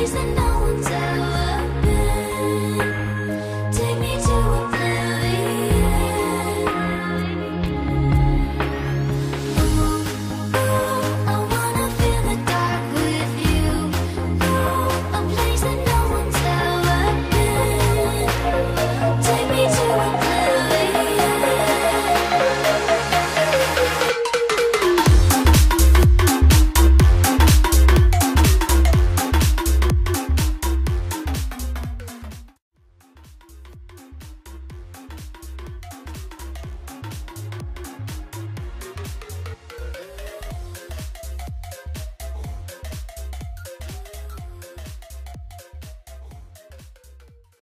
eyes and